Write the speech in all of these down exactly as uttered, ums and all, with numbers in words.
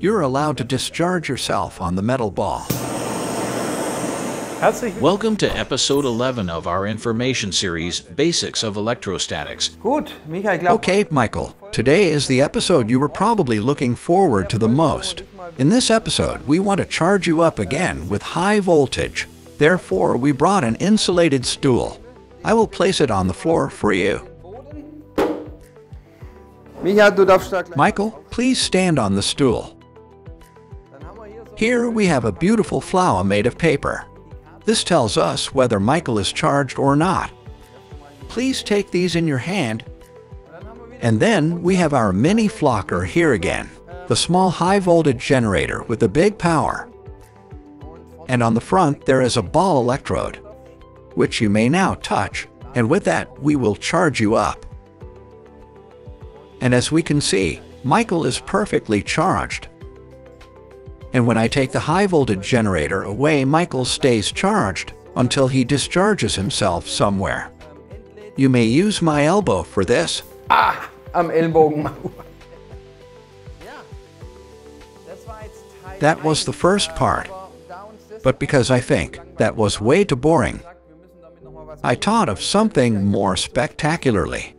you're allowed to discharge yourself on the metal ball. Welcome to episode eleven of our information series, Basics of Electrostatics. Okay, Michael, today is the episode you were probably looking forward to the most. In this episode, we want to charge you up again with high voltage. Therefore, we brought an insulated stool. I will place it on the floor for you. Michael, please stand on the stool. Here we have a beautiful flower made of paper. This tells us whether Michael is charged or not. Please take these in your hand. And then we have our mini flocker here again, the small high voltage generator with the big power. And on the front there is a ball electrode, which you may now touch, and with that we will charge you up. And as we can see, Michael is perfectly charged. And when I take the high voltage generator away, Michael stays charged until he discharges himself somewhere. You may use my elbow for this. Ah, am Ellbogen. That was the first part. But because I think that was way too boring, I thought of something more spectacularly.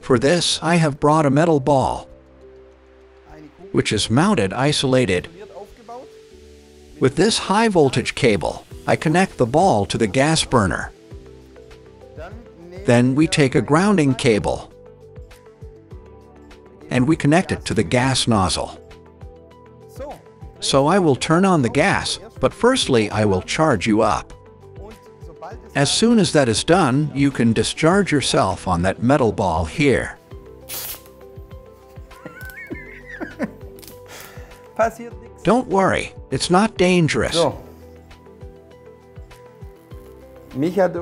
For this, I have brought a metal ball, which is mounted isolated. With this high voltage cable, I connect the ball to the gas burner. Then we take a grounding cable and we connect it to the gas nozzle. So I will turn on the gas, but firstly I will charge you up. As soon as that is done, you can discharge yourself on that metal ball here. Don't worry, it's not dangerous.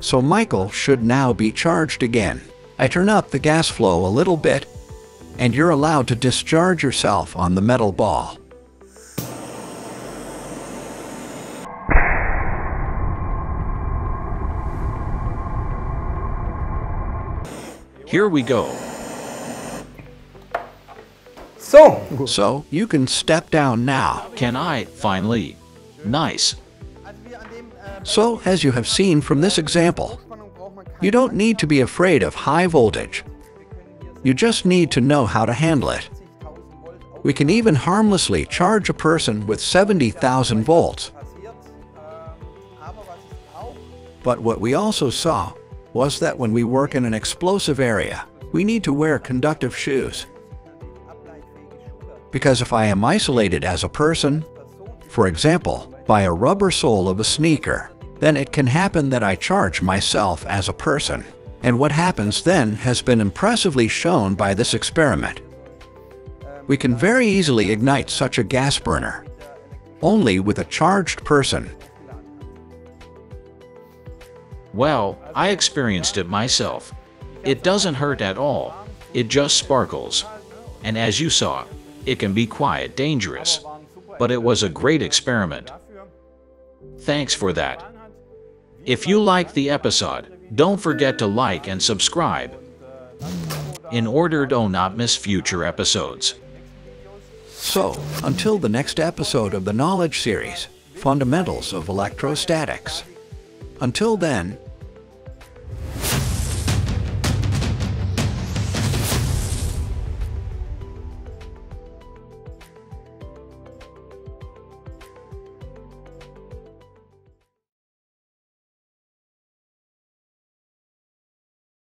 So Michael should now be charged again. I turn up the gas flow a little bit, and you're allowed to discharge yourself on the metal ball. Here we go. So, so you can step down now. Can I, finally? Nice. So, as you have seen from this example, you don't need to be afraid of high voltage. You just need to know how to handle it. We can even harmlessly charge a person with seventy thousand volts. But what we also saw was that when we work in an explosive area, we need to wear conductive shoes. Because if I am isolated as a person, for example, by a rubber sole of a sneaker, then it can happen that I charge myself as a person. And what happens then has been impressively shown by this experiment. We can very easily ignite such a gas burner, only with a charged person. Well, I experienced it myself. It doesn't hurt at all. It just sparkles. And as you saw, it can be quite dangerous. But it was a great experiment. Thanks for that. If you liked the episode, don't forget to like and subscribe in order to not miss future episodes. So, until the next episode of the Knowledge Series, Fundamentals of Electrostatics. Until then,